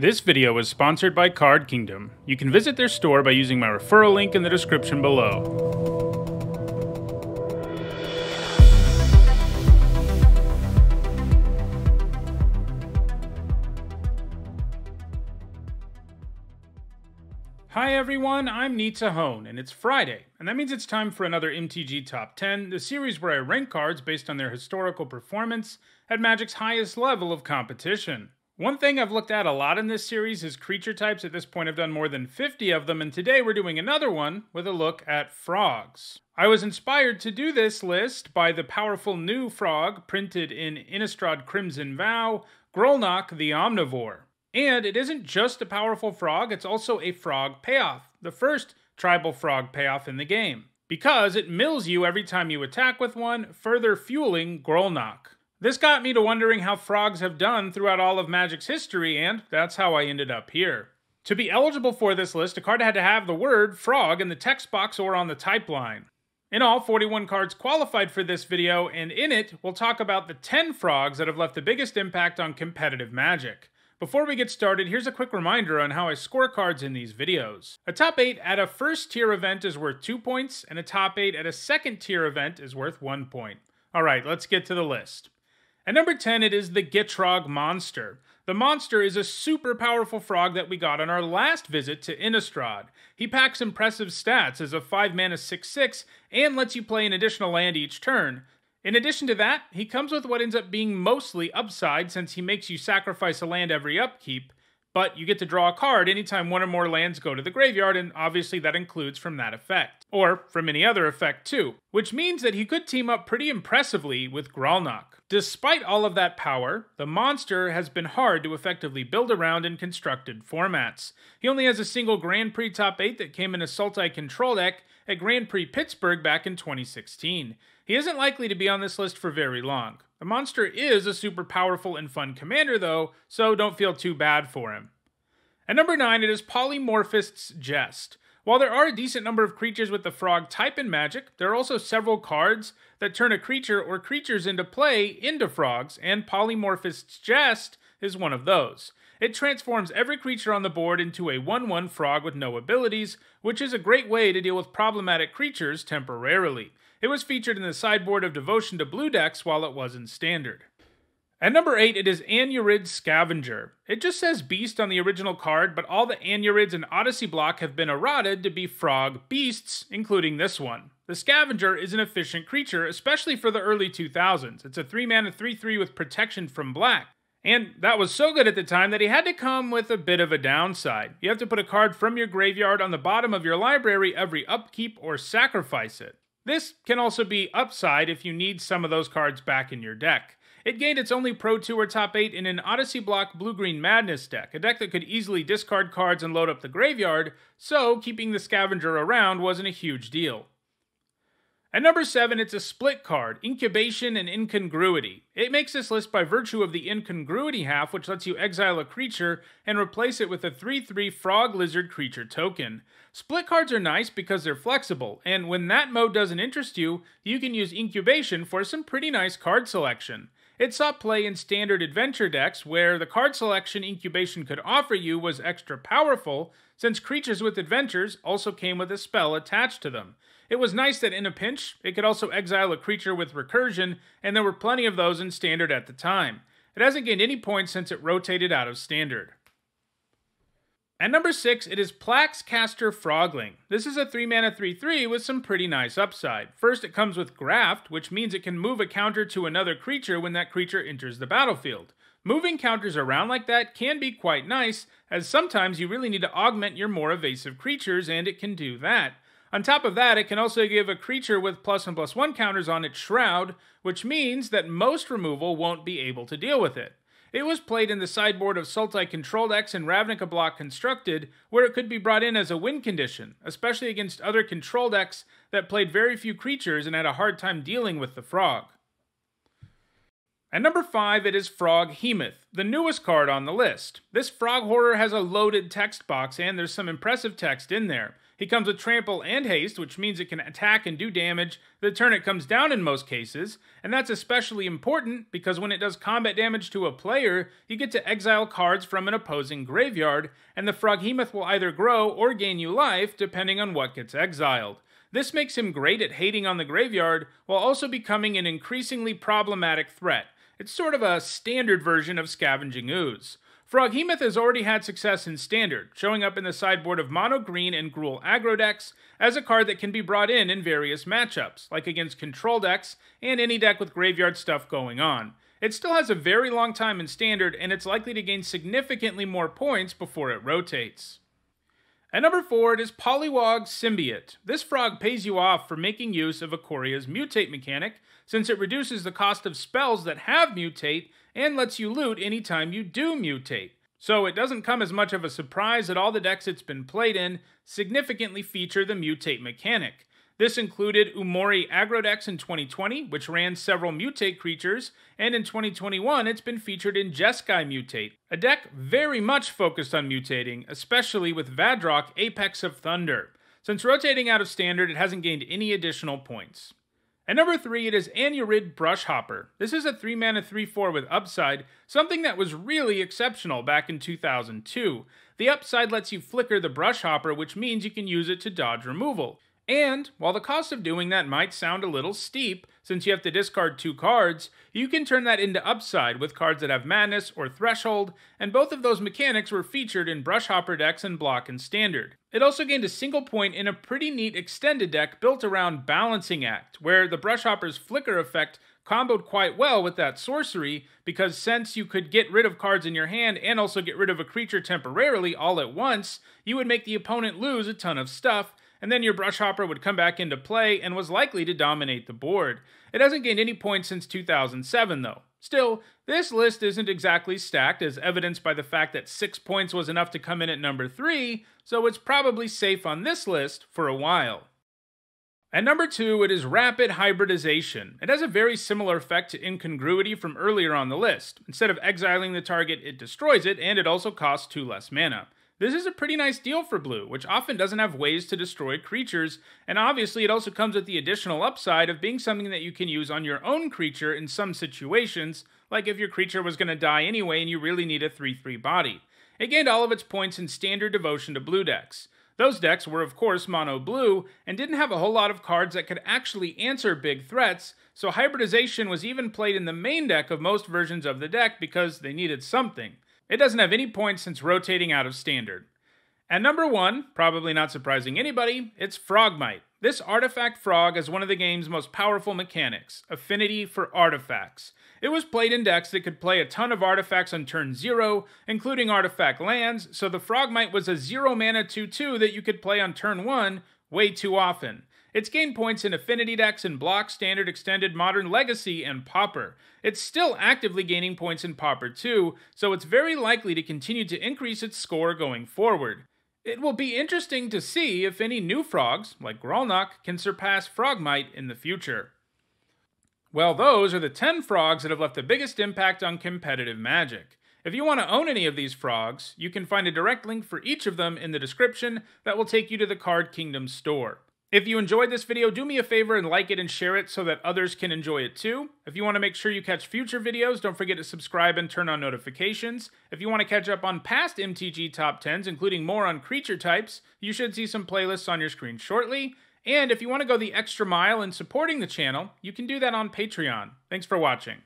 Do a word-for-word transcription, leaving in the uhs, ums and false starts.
This video was sponsored by Card Kingdom. You can visit their store by using my referral link in the description below. Hi everyone, I'm Nizzahon, and it's Friday, and that means it's time for another M T G Top ten, the series where I rank cards based on their historical performance at Magic's highest level of competition. One thing I've looked at a lot in this series is creature types. At this point I've done more than fifty of them, and today we're doing another one with a look at frogs. I was inspired to do this list by the powerful new frog printed in Innistrad Crimson Vow, Grolnok the Omnivore. And it isn't just a powerful frog, it's also a frog payoff, the first tribal frog payoff in the game, because it mills you every time you attack with one, further fueling Grolnok. This got me to wondering how frogs have done throughout all of Magic's history, and that's how I ended up here. To be eligible for this list, a card had to have the word frog in the text box or on the type line. In all, forty-one cards qualified for this video, and in it, we'll talk about the ten frogs that have left the biggest impact on competitive Magic. Before we get started, here's a quick reminder on how I score cards in these videos. A top eight at a first tier event is worth two points, and a top eight at a second tier event is worth one point. Alright, let's get to the list. At number ten, it is the Gitrog Monster. The monster is a super powerful frog that we got on our last visit to Innistrad. He packs impressive stats as a five mana six six and lets you play an additional land each turn. In addition to that, he comes with what ends up being mostly upside, since he makes you sacrifice a land every upkeep, but you get to draw a card anytime one or more lands go to the graveyard, and obviously that includes from that effect. Or from any other effect too, which means that he could team up pretty impressively with Grolnok. Despite all of that power, the monster has been hard to effectively build around in constructed formats. He only has a single Grand Prix Top eight that came in a Sultai Control deck at Grand Prix Pittsburgh back in twenty sixteen. He isn't likely to be on this list for very long. The monster is a super powerful and fun commander though, so don't feel too bad for him. At number nine, it is Polymorphist's Jest. While there are a decent number of creatures with the frog type in Magic, there are also several cards that turn a creature or creatures into play into frogs, and Polymorphist's Jest is one of those. It transforms every creature on the board into a one one frog with no abilities, which is a great way to deal with problematic creatures temporarily. It was featured in the sideboard of Devotion to Blue decks while it was in Standard. At number eight, it is Anurid Scavenger. It just says Beast on the original card, but all the Anurids in Odyssey block have been eroded to be frog beasts, including this one. The Scavenger is an efficient creature, especially for the early two thousands. It's a three mana three three with protection from black. And that was so good at the time that he had to come with a bit of a downside. You have to put a card from your graveyard on the bottom of your library every upkeep or sacrifice it. This can also be upside if you need some of those cards back in your deck. It gained its only Pro Tour Top eight in an Odyssey block Blue-Green Madness deck, a deck that could easily discard cards and load up the graveyard, so keeping the Scavenger around wasn't a huge deal. At number seven, it's a split card, Incubation and Incongruity. It makes this list by virtue of the Incongruity half, which lets you exile a creature and replace it with a three three Frog Lizard creature token. Split cards are nice because they're flexible, and when that mode doesn't interest you, you can use Incubation for some pretty nice card selection. It saw play in standard adventure decks, where the card selection Incubation could offer you was extra powerful, since creatures with adventures also came with a spell attached to them. It was nice that in a pinch, it could also exile a creature with recursion, and there were plenty of those in Standard at the time. It hasn't gained any points since it rotated out of Standard. At number six, it is Plaxcaster Frogling. This is a three mana three three with some pretty nice upside. First, it comes with Graft, which means it can move a counter to another creature when that creature enters the battlefield. Moving counters around like that can be quite nice, as sometimes you really need to augment your more evasive creatures, and it can do that. On top of that, it can also give a creature with plus and plus one counters on its Shroud, which means that most removal won't be able to deal with it. It was played in the sideboard of Sultai Control decks and Ravnica Block Constructed, where it could be brought in as a win condition, especially against other control decks that played very few creatures and had a hard time dealing with the frog. At number five, it is Froghemoth, the newest card on the list. This frog horror has a loaded text box, and there's some impressive text in there. He comes with Trample and Haste, which means it can attack and do damage the turn it comes down in most cases, and that's especially important because when it does combat damage to a player, you get to exile cards from an opposing graveyard, and the Froghemoth will either grow or gain you life depending on what gets exiled. This makes him great at hating on the graveyard while also becoming an increasingly problematic threat. It's sort of a standard version of Scavenging Ooze. Froghemoth has already had success in Standard, showing up in the sideboard of Mono Green and Gruul Aggro decks as a card that can be brought in in various matchups, like against control decks and any deck with graveyard stuff going on. It still has a very long time in Standard, and it's likely to gain significantly more points before it rotates. At number four, it is Pollywog Symbiote. This frog pays you off for making use of Aquaria's Mutate mechanic, since it reduces the cost of spells that have Mutate and lets you loot anytime you do mutate. So it doesn't come as much of a surprise that all the decks it's been played in significantly feature the mutate mechanic. This included Umori Aggro decks in twenty twenty, which ran several mutate creatures, and in twenty twenty-one it's been featured in Jeskai Mutate, a deck very much focused on mutating, especially with Vadrok Apex of Thunder. Since rotating out of Standard, it hasn't gained any additional points. At number three, it is Anurid Brushhopper. This is a three mana three four with upside, something that was really exceptional back in two thousand two. The upside lets you flicker the Brushhopper, which means you can use it to dodge removal. And, while the cost of doing that might sound a little steep, since you have to discard two cards, you can turn that into upside with cards that have Madness or Threshold, and both of those mechanics were featured in Brushhopper decks in Block and Standard. It also gained a single point in a pretty neat extended deck built around Balancing Act, where the Brushhopper's Flicker effect comboed quite well with that sorcery, because since you could get rid of cards in your hand and also get rid of a creature temporarily all at once, you would make the opponent lose a ton of stuff, and then your Brushhopper would come back into play and was likely to dominate the board. It hasn't gained any points since two thousand seven, though. Still, this list isn't exactly stacked, as evidenced by the fact that six points was enough to come in at number three, so it's probably safe on this list for a while. At number two, it is Rapid Hybridization. It has a very similar effect to Incongruity from earlier on the list. Instead of exiling the target, it destroys it, and it also costs two less mana. This is a pretty nice deal for Blue, which often doesn't have ways to destroy creatures, and obviously it also comes with the additional upside of being something that you can use on your own creature in some situations, like if your creature was going to die anyway and you really need a three three body. It gained all of its points in Standard Devotion to Blue decks. Those decks were of course mono blue, and didn't have a whole lot of cards that could actually answer big threats, so Hybridization was even played in the main deck of most versions of the deck because they needed something. It doesn't have any points since rotating out of Standard. At number one, probably not surprising anybody, it's Frogmite. This artifact frog is one of the game's most powerful mechanics, Affinity for Artifacts. It was played in decks that could play a ton of artifacts on turn zero, including artifact lands, so the Frogmite was a zero mana two two that you could play on turn one way too often. It's gained points in Affinity decks in Block, Standard, Extended, Modern, Legacy, and Pauper. It's still actively gaining points in Pauper too, so it's very likely to continue to increase its score going forward. It will be interesting to see if any new frogs, like Grolnok, can surpass Frogmite in the future. Well, those are the ten frogs that have left the biggest impact on competitive Magic. If you want to own any of these frogs, you can find a direct link for each of them in the description that will take you to the Card Kingdom store. If you enjoyed this video, do me a favor and like it and share it so that others can enjoy it too. If you want to make sure you catch future videos, don't forget to subscribe and turn on notifications. If you want to catch up on past M T G Top tens, including more on creature types, you should see some playlists on your screen shortly. And if you want to go the extra mile in supporting the channel, you can do that on Patreon. Thanks for watching.